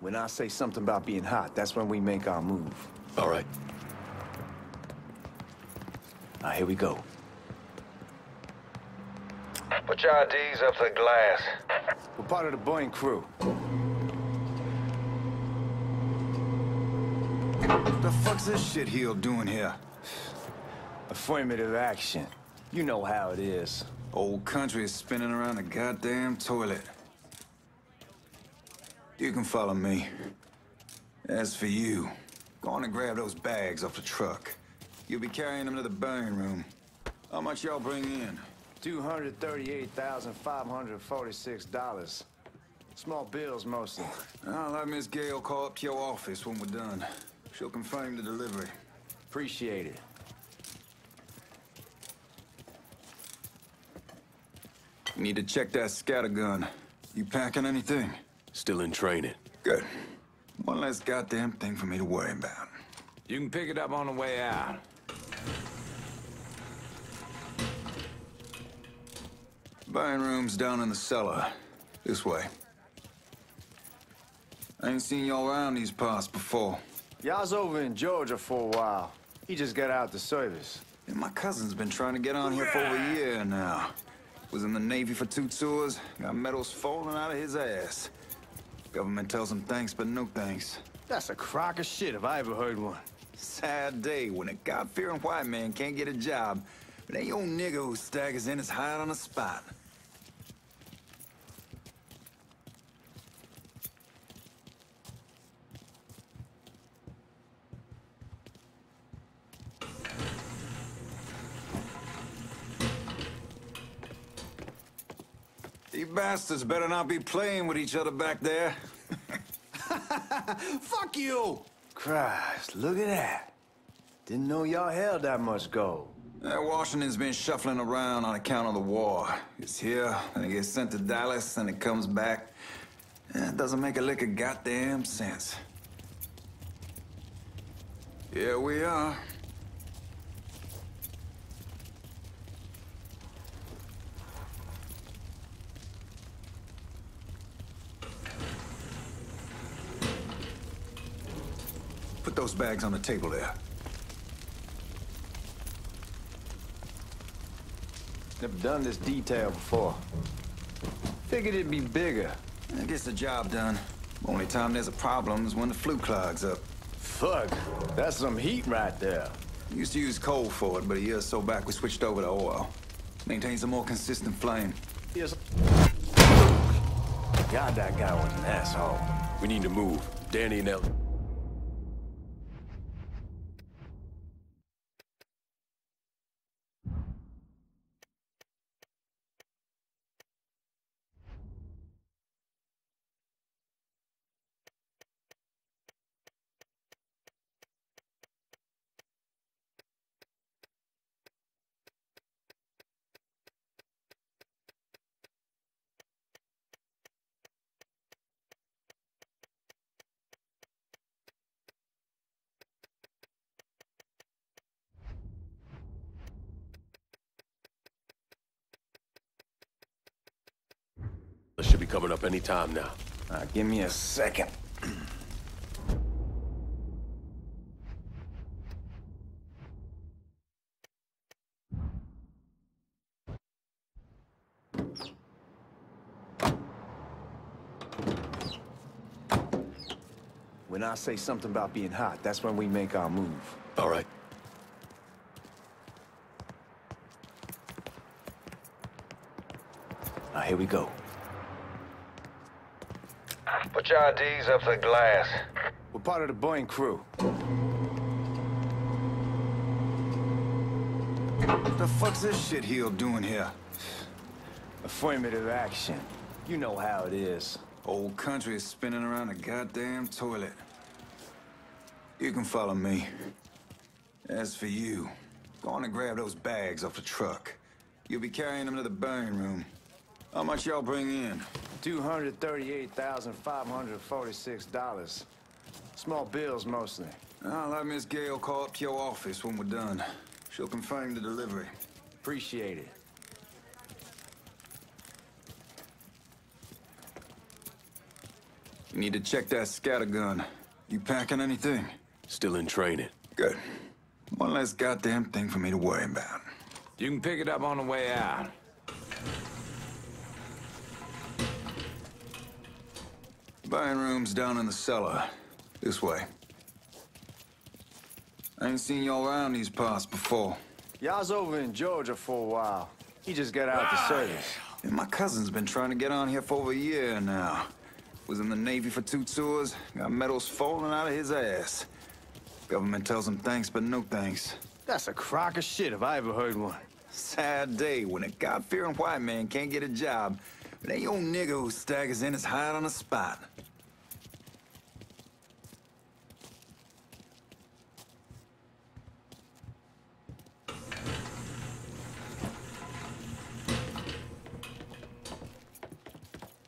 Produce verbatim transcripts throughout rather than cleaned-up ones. When I say something about being hot, that's when we make our move. All right. Now, here we go. Put your I Ds up the glass. We're part of the Boeing crew. What the fuck's this shitheel doing here? Affirmative action. You know how it is. Old country is spinning around the goddamn toilet. You can follow me. As for you, go on and grab those bags off the truck. You'll be carrying them to the burn room. How much y'all bring in? two hundred thirty-eight thousand five hundred forty-six dollars. Small bills, mostly. I'll have Miss Gale call up to your office when we're done. She'll confirm the delivery. Appreciate it. You need to check that scatter gun. You packing anything? Still in training. Good. One less goddamn thing for me to worry about. You can pick it up on the way out. Buying room's down in the cellar. This way. I ain't seen y'all around these parts before. Y'all's over in Georgia for a while. He just got out the service. And my cousin's been trying to get on here for over a year now. Was in the Navy for two tours. Got medals falling out of his ass. Government tells him thanks, but no thanks. That's a crock of shit if I ever heard one. Sad day when a God-fearing white man can't get a job, but ain't your nigga who staggers in his hide on the spot. Bastards better not be playing with each other back there. Fuck you! Christ, look at that. Didn't know y'all held that much gold. That Washington's been shuffling around on account of the war. It's here, and it gets sent to Dallas, and it comes back. It doesn't make a lick of goddamn sense. Here we are. Put those bags on the table there. Never done this detail before. Figured it'd be bigger. It gets the job done. Only time there's a problem is when the flue clogs up. Fuck, that's some heat right there. Used to use coal for it, but a year or so back we switched over to oil. Maintains a more consistent flame. Yes. God, that guy was an asshole. We need to move. Danny and Ellie. Should be coming up any time now. Uh, give me a second. When I say something about being hot, that's when we make our move. All right. Now, here we go. Put your I Ds up the glass. We're part of the Boeing crew. What the fuck's this shitheel doing here? Affirmative action. You know how it is. Old country is spinning around the goddamn toilet. You can follow me. As for you, go on and grab those bags off the truck. You'll be carrying them to the burn room. How much y'all bring in? two hundred thirty-eight thousand five hundred forty-six dollars. Small bills, mostly. I'll have Miss Gale call up to your office when we're done. She'll confirm the delivery. Appreciate it. You need to check that scatter gun. You packing anything? Still in training. Good. One less goddamn thing for me to worry about. You can pick it up on the way out. Buying room's down in the cellar. This way. I ain't seen y'all around these parts before. Y'all's over in Georgia for a while. He just got out ah. the service. And my cousin's been trying to get on here for over a year now. Was in the Navy for two tours, got medals falling out of his ass. Government tells him thanks, but no thanks. That's a crock of shit if I ever heard one. Sad day when a God-fearing white man can't get a job, but ain't old nigga who staggers in his hide on the spot.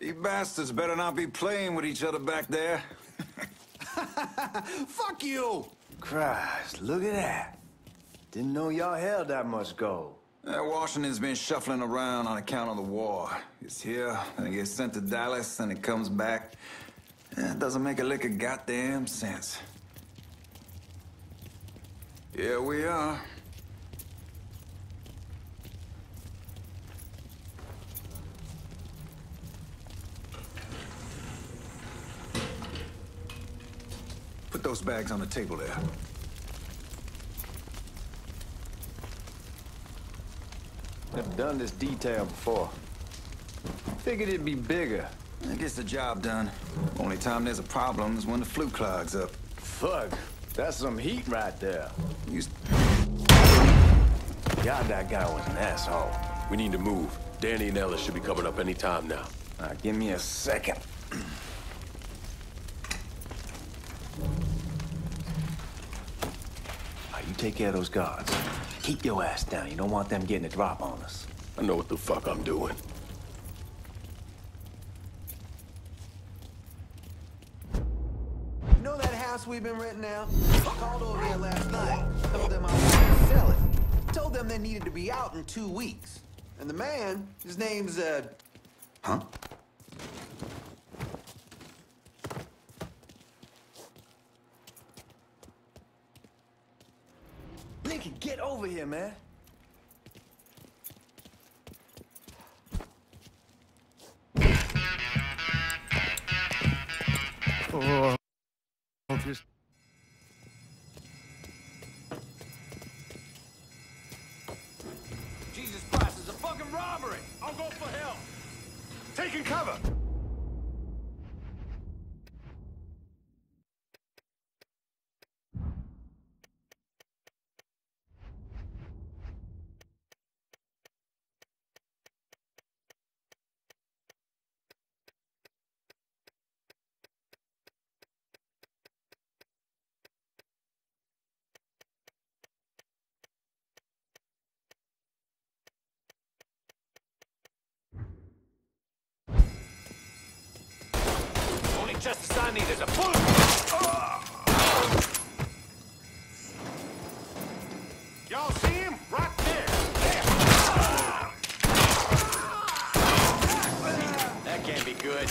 You bastards better not be playing with each other back there. Fuck you! Christ, look at that. Didn't know y'all held that much gold. Yeah, Washington's been shuffling around on account of the war. It's here, and it gets sent to Dallas, and it comes back. Yeah, it doesn't make a lick of goddamn sense. Here we are. Put those bags on the table there. I've done this detail before. Figured it'd be bigger. It gets the job done. Only time there's a problem is when the flue clogs up. Fuck. That's some heat right there. You... God, that guy was an asshole. We need to move. Danny and Ellis should be coming up any time now. All right, give me a second. Take care of those guards. Keep your ass down. You don't want them getting a drop on us. I know what the fuck I'm doing. You know that house we've been renting out? I called over there last night. Told them I was gonna sell it. Told them they needed to be out in two weeks. And the man, his name's, uh... Huh? Get over here, man. Oh, just... Jesus Christ, it's a fucking robbery. I'll go for help. Taking cover. Just as I need is a bullet! Oh. Y'all see him? Right there! There! Ah. Ah. That can't be good.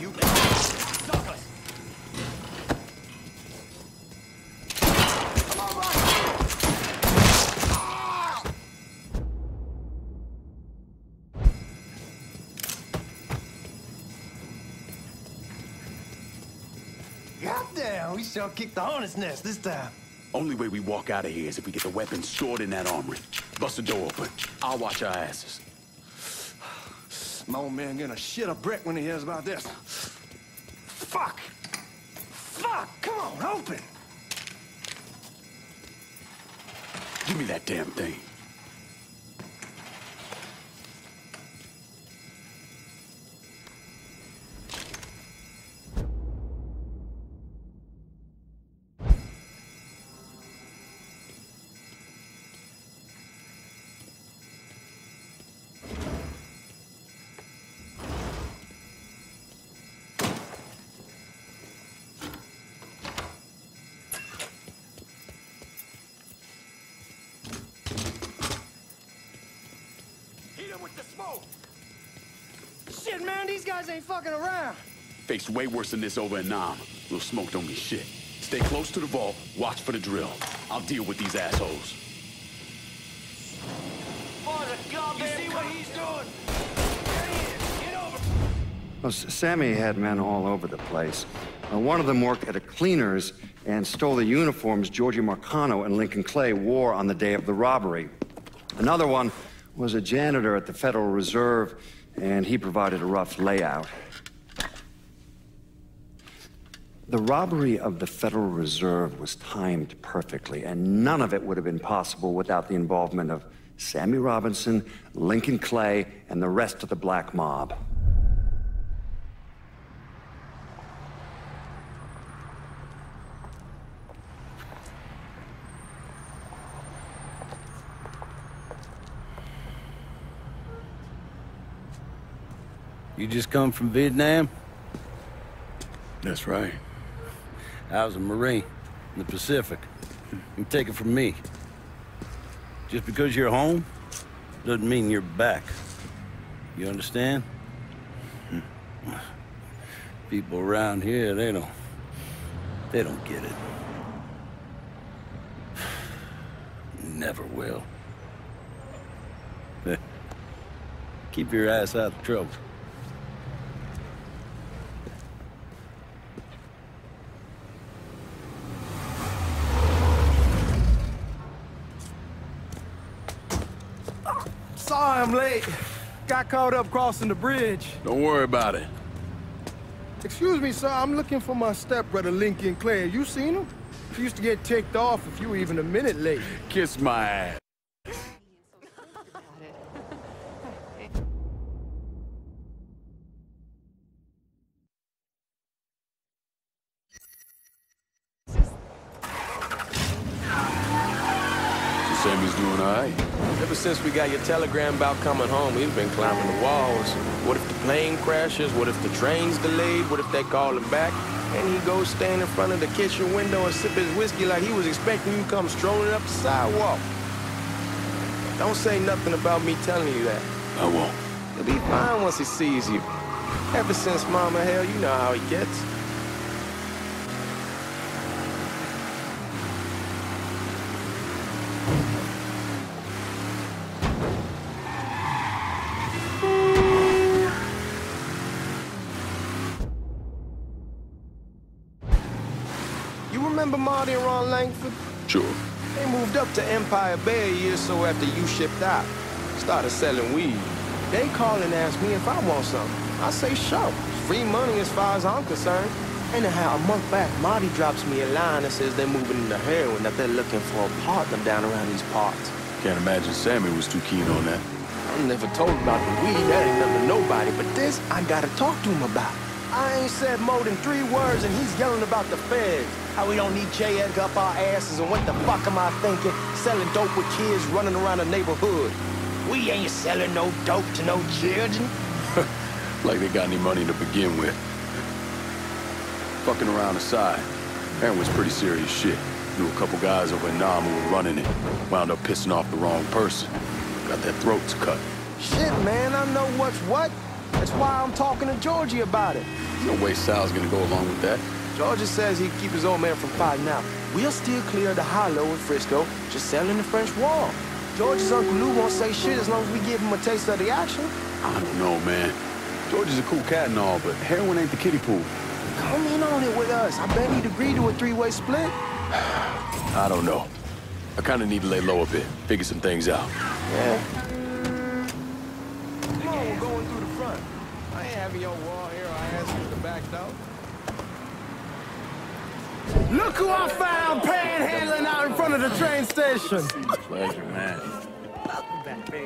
You stop us! All right! We shall kick the hornet's nest this time. Only way we walk out of here is if we get the weapons stored in that armory. Bust the door open. I'll watch our asses. My old man gonna shit a brick when he hears about this. Fuck! Fuck! Come on, open! Give me that damn thing. the smoke! Shit, man, these guys ain't fucking around. Fakes way worse than this over in Nam. Little smoke don't mean shit. Stay close to the vault, watch for the drill. I'll deal with these assholes. Oh, the goddamn you see what he's doing? There he is. Get over. Well, Sammy had men all over the place. Uh, one of them worked at a cleaner's and stole the uniforms Georgie Marcano and Lincoln Clay wore on the day of the robbery. Another one was a janitor at the Federal Reserve, and he provided a rough layout. The robbery of the Federal Reserve was timed perfectly, and none of it would have been possible without the involvement of Sammy Robinson, Lincoln Clay, and the rest of the black mob. You just come from Vietnam? That's right. I was a Marine in the Pacific. You take it from me. Just because you're home doesn't mean you're back. You understand? People around here, they don't... they don't get it. Never will. Keep your ass out of trouble. I'm late. Got caught up crossing the bridge. Don't worry about it. Excuse me, sir. I'm looking for my stepbrother, Lincoln Clay. You seen him? He used to get ticked off if you were even a minute late. Kiss my ass. Sammy's doing all right. Ever since we got your telegram about coming home, we've been climbing the walls. What if the plane crashes? What if the train's delayed? What if they call him back? And he goes stand in front of the kitchen window and sip his whiskey like he was expecting you to come strolling up the sidewalk. Don't say nothing about me telling you that. I won't. He'll be fine once he sees you. Ever since Mama, hell, you know how he gets. Remember Marty and Ron Langford? Sure. They moved up to Empire Bay a year or so after you shipped out. Started selling weed. They called and asked me if I want something. I say, sure. Free money as far as I'm concerned. Anyhow, a month back, Marty drops me a line and says they're moving into heroin, that they're looking for a partner down around these parts. Can't imagine Sammy was too keen on that. I never told about the weed. That ain't nothing to nobody. But this, I gotta talk to him about. I ain't said more than three words, and he's yelling about the feds. How we don't need J. Edgar up our asses, and what the fuck am I thinking? Selling dope with kids running around the neighborhood. We ain't selling no dope to no children. Like they got any money to begin with. Fucking around the side. That was pretty serious shit. Knew a couple guys over in Nam who were running it. Wound up pissing off the wrong person. Got their throats cut. Shit, man, I know what's what. That's why I'm talking to Georgie about it. No way Sal's gonna go along with that. Georgie says he'd keep his old man from fighting out. We'll still clear the high-low in Frisco, just selling the French wall. George's Uncle Lou won't say shit as long as we give him a taste of the action. I don't know, man. George's a cool cat and all, but heroin ain't the kiddie pool. Come in on it with us. I bet he'd agree to a three-way split. I don't know. I kind of need to lay low a bit, figure some things out. Yeah. We're going through the front. I ain't having your wall here. I asked you to back though. Look who I found panhandling out in front of the train station. Pleasure, man. Welcome back, baby.